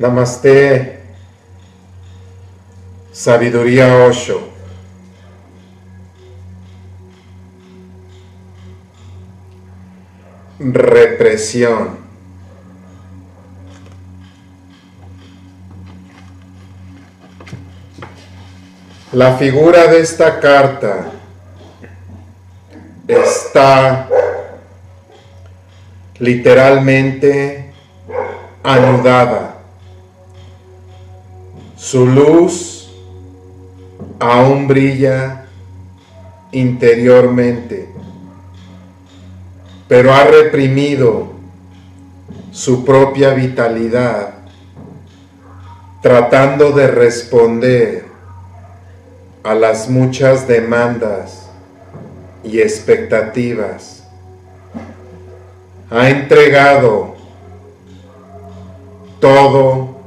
Namaste, sabiduría Osho. Represión. La figura de esta carta está literalmente anudada. Su luz aún brilla interiormente, pero ha reprimido su propia vitalidad, tratando de responder a las muchas demandas y expectativas. Ha entregado todo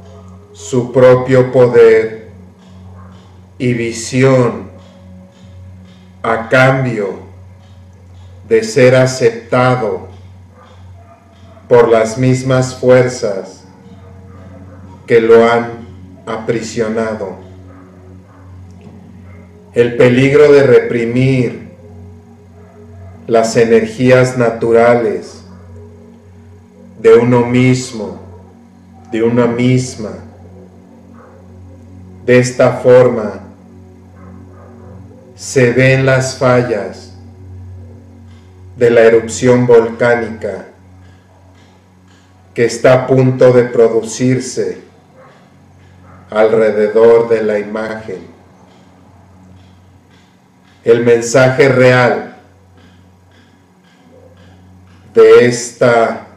su propio poder y visión a cambio de ser aceptado por las mismas fuerzas que lo han aprisionado. El peligro de reprimir las energías naturales de uno mismo, de una misma, de esta forma se ven las fallas de la erupción volcánica que está a punto de producirse alrededor de la imagen. El mensaje real de esta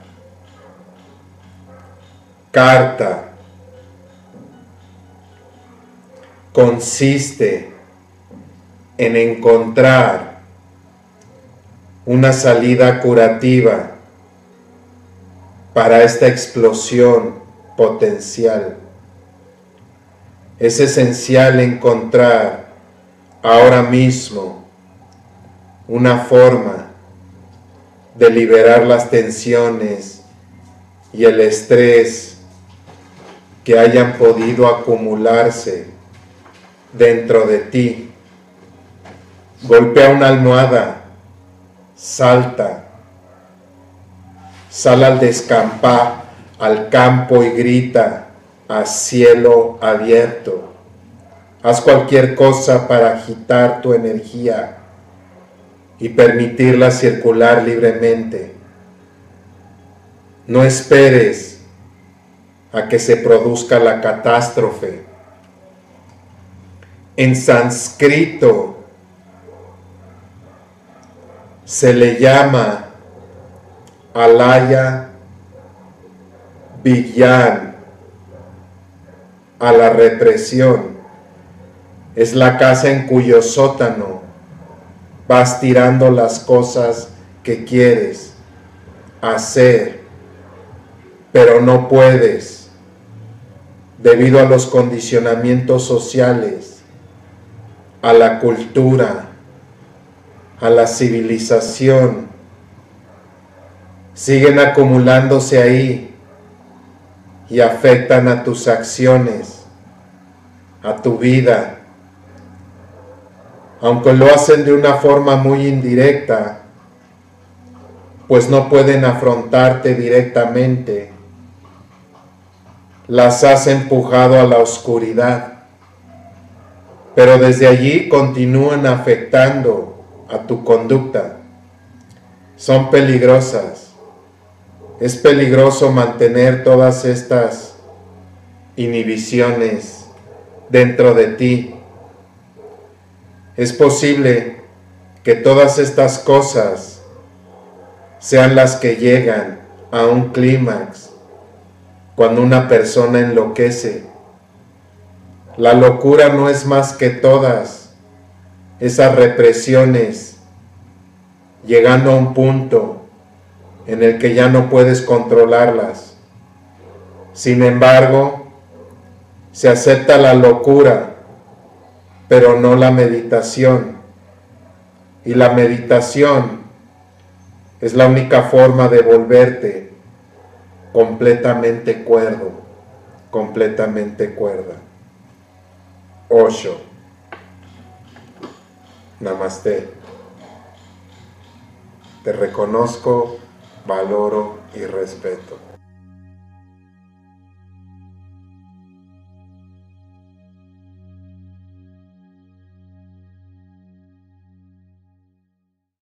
carta consiste en encontrar una salida curativa para esta explosión potencial. Es esencial encontrar ahora mismo una forma de liberar las tensiones y el estrés que hayan podido acumularse dentro de ti. Golpea una almohada. Salta, sal al descampar, al campo y grita a cielo abierto. Haz cualquier cosa para agitar tu energía y permitirla circular libremente. No esperes a que se produzca la catástrofe. En sánscrito se le llama Alaya Vijnan, a la represión. Es la casa en cuyo sótano vas tirando las cosas que quieres hacer, pero no puedes debido a los condicionamientos sociales, a la cultura, a la civilización. Siguen acumulándose ahí y afectan a tus acciones, a tu vida. Aunque lo hacen de una forma muy indirecta, pues no pueden afrontarte directamente, las has empujado a la oscuridad, pero desde allí continúan afectando a tu conducta. Son peligrosas. Es peligroso mantener todas estas inhibiciones dentro de ti. Es posible que todas estas cosas sean las que llegan a un clímax cuando una persona enloquece. La locura no es más que todas esas represiones, llegando a un punto en el que ya no puedes controlarlas. Sin embargo, se acepta la locura, pero no la meditación. Y la meditación es la única forma de volverte completamente cuerdo. completamente cuerda. Osho. Namaste. Te reconozco, valoro y respeto.